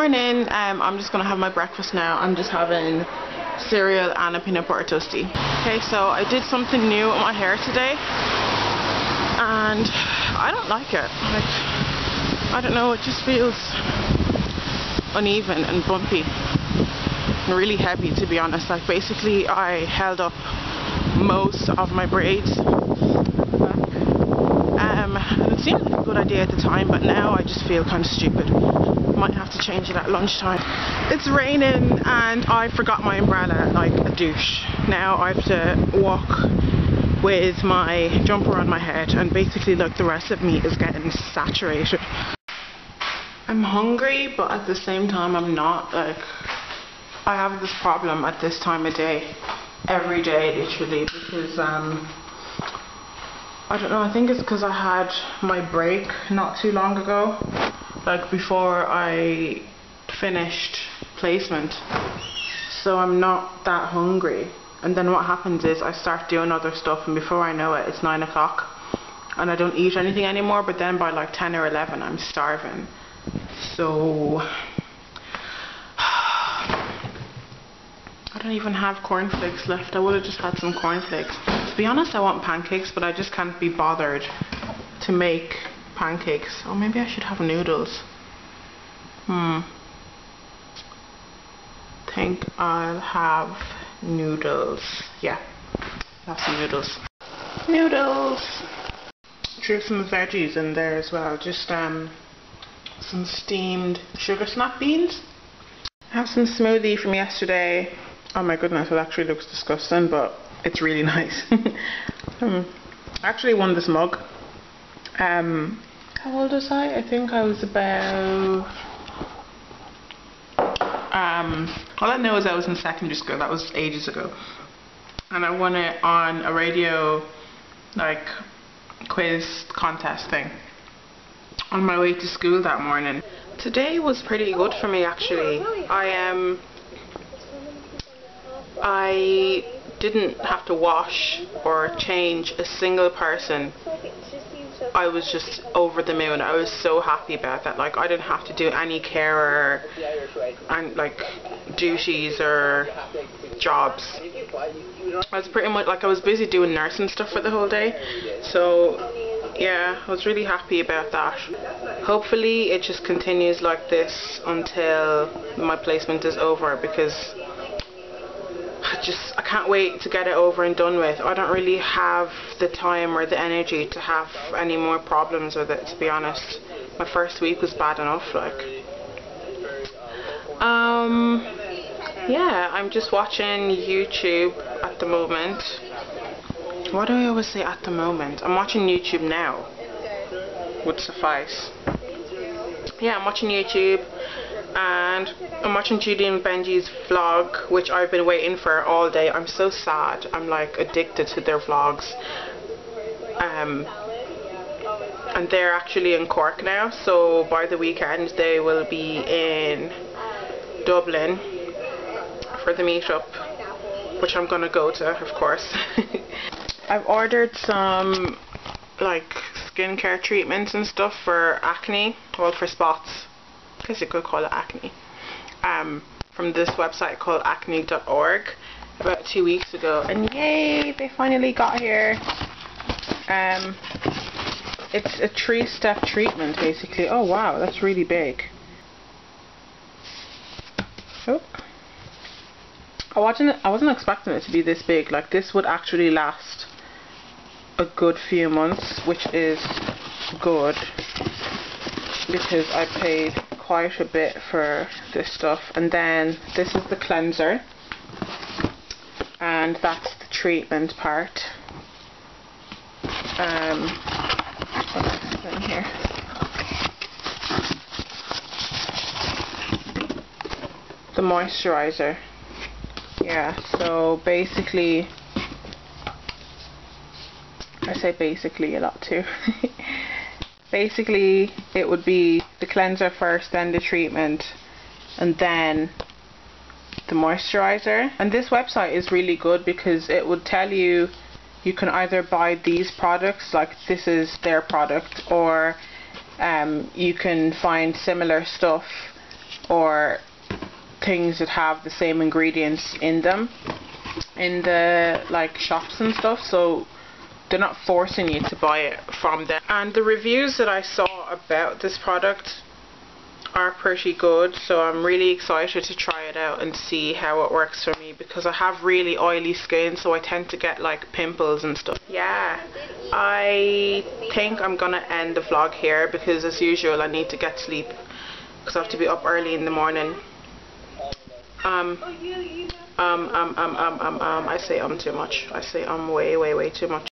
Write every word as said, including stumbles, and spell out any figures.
morning. Um, I'm just going to have my breakfast now. I'm just having cereal and a peanut butter toastie. Okay, so I did something new with my hair today, and I don't like it. Like, I don't know, it just feels uneven and bumpy and really heavy, to be honest. Like, basically I held up most of my braids back. Um, and it seemed like a good idea at the time, but now I just feel kind of stupid. Might have to change it at lunchtime. It's raining and I forgot my umbrella like a douche. Now I have to walk with my jumper on my head, and basically like the rest of me is getting saturated. I'm hungry, but at the same time I'm not. Like, I have this problem at this time of day every day literally, because um, I don't know, I think it's because I had my break not too long ago, like before I finished placement, so I'm not that hungry. And then what happens is I start doing other stuff, and before I know it, it's nine o'clock and I don't eat anything anymore, but then by like ten or eleven I'm starving. So I don't even have cornflakes left. I would have just had some cornflakes. To be honest, I want pancakes, but I just can't be bothered to make pancakes. Or maybe I should have noodles. Hmm. Think I'll have noodles. Yeah, I'll have some noodles. Noodles! Threw some veggies in there as well. Just um, some steamed sugar snap beans. I have some smoothie from yesterday. Oh my goodness, it actually looks disgusting, but it's really nice. um, I actually won this mug. Um, how old was I? I think I was about... Um, all I know is I was in secondary school. That was ages ago, and I won it on a radio like quiz contest thing on my way to school that morning. Today was pretty good for me actually. I um, I didn't have to wash or change a single person. I was just over the moon. I was so happy about that. Like, I didn't have to do any carer and like duties or jobs. I was pretty much like, I was busy doing nursing stuff for the whole day, so yeah, I was really happy about that. Hopefully it just continues like this until my placement is over, because I just I can't wait to get it over and done with. I don't really have the time or the energy to have any more problems with it, to be honest. My first week was bad enough, like. Um yeah, I'm just watching YouTube at the moment. Why do I always say at the moment? I'm watching YouTube now. Would suffice. Yeah, I'm watching YouTube. And I'm watching Judy and Benji's vlog, which I've been waiting for all day. I'm so sad. I'm like addicted to their vlogs. Um, and they're actually in Cork now, so by the weekend they will be in Dublin for the meetup, which I'm gonna go to, of course. I've ordered some like skincare treatments and stuff for acne, well, for spots. I guess you could call it acne. Um, from this website called acne dot org about two weeks ago, and yay, they finally got here. Um, it's a three-step treatment basically. Oh wow, that's really big. Oh, I wasn't I wasn't expecting it to be this big. Like, this would actually last a good few months, which is good because I paid quite a bit for this stuff. And then this is the cleanser, and that's the treatment part. Um, what's in here? The moisturizer. Yeah, so basically, I say basically a lot too. Basically it would be the cleanser first, then the treatment, and then the moisturizer. And this website is really good because it would tell you you can either buy these products, like this is their product, or um, you can find similar stuff or things that have the same ingredients in them in the like shops and stuff, so they're not forcing you to buy it from them. And the reviews that I saw about this product are pretty good, so I'm really excited to try it out and see how it works for me, because I have really oily skin, so I tend to get like pimples and stuff. Yeah, I think I'm gonna end the vlog here, because as usual I need to get sleep because I have to be up early in the morning. Um, um, um, um, um, um, um, I say um too much. I say um way, way, way too much.